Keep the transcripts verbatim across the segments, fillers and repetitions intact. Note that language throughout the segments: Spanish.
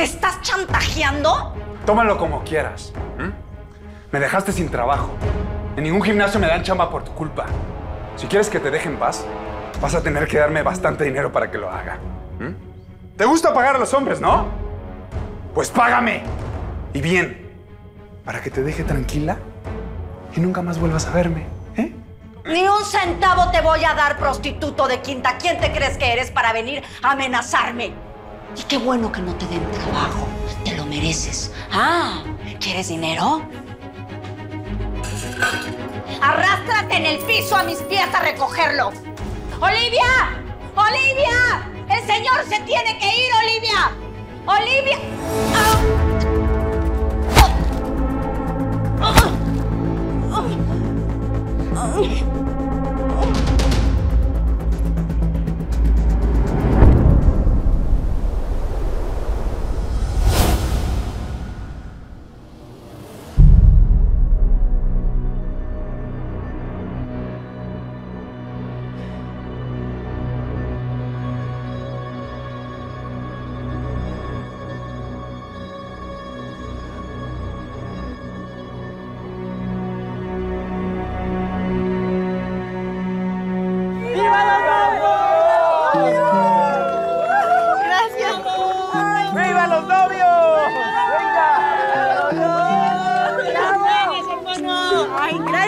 ¿Me estás chantajeando? Tómalo como quieras. ¿eh? Me dejaste sin trabajo. En ningún gimnasio me dan chamba por tu culpa. Si quieres que te deje en paz, vas a tener que darme bastante dinero para que lo haga. ¿eh? ¿Te gusta pagar a los hombres, no? Pues págame. Y bien. Para que te deje tranquila y nunca más vuelvas a verme. ¿eh? Ni un centavo te voy a dar, prostituto de quinta. ¿Quién te crees que eres para venir a amenazarme? Y qué bueno que no te den trabajo. Te lo mereces. Ah, ¿quieres dinero? ¡Arrástrate en el piso a mis pies a recogerlo! ¡Olivia! ¡Olivia! ¡El señor se tiene que ir, Olivia! ¡Olivia!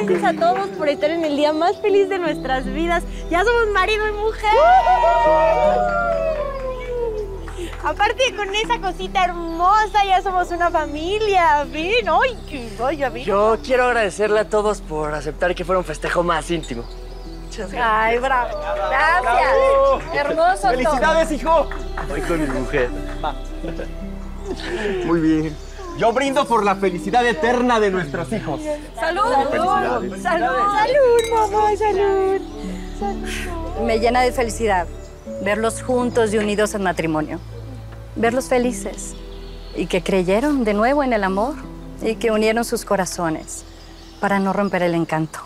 Gracias a todos por estar en el día más feliz de nuestras vidas. Ya somos marido y mujer. Aparte, con esa cosita hermosa, ya somos una familia. Ven, ay, qué vaya, ven. Yo quiero agradecerle a todos por aceptar que fuera un festejo más íntimo. Muchas gracias. Ay, bravo. Gracias. Bravo. Hermoso. Felicidades, todo. Hijo. Voy con mi mujer. Va. Muy bien. Yo brindo por la felicidad eterna de nuestros hijos. ¡Salud! ¡Salud! ¡Salud, mamá! ¡Salud! ¡Salud! Me llena de felicidad verlos juntos y unidos en matrimonio. Verlos felices y que creyeron de nuevo en el amor y que unieron sus corazones para no romper el encanto.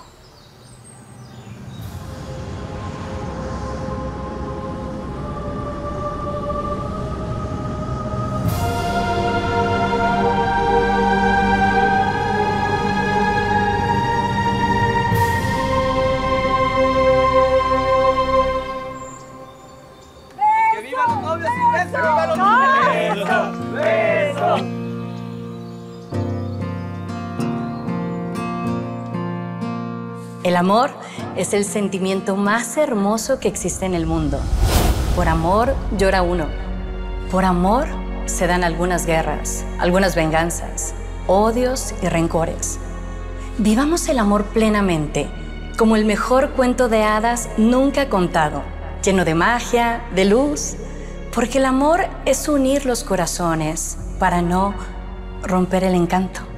El amor es el sentimiento más hermoso que existe en el mundo. Por amor llora uno. Por amor se dan algunas guerras, algunas venganzas, odios y rencores. Vivamos el amor plenamente, como el mejor cuento de hadas nunca contado, lleno de magia, de luz, porque el amor es unir los corazones para no romper el encanto.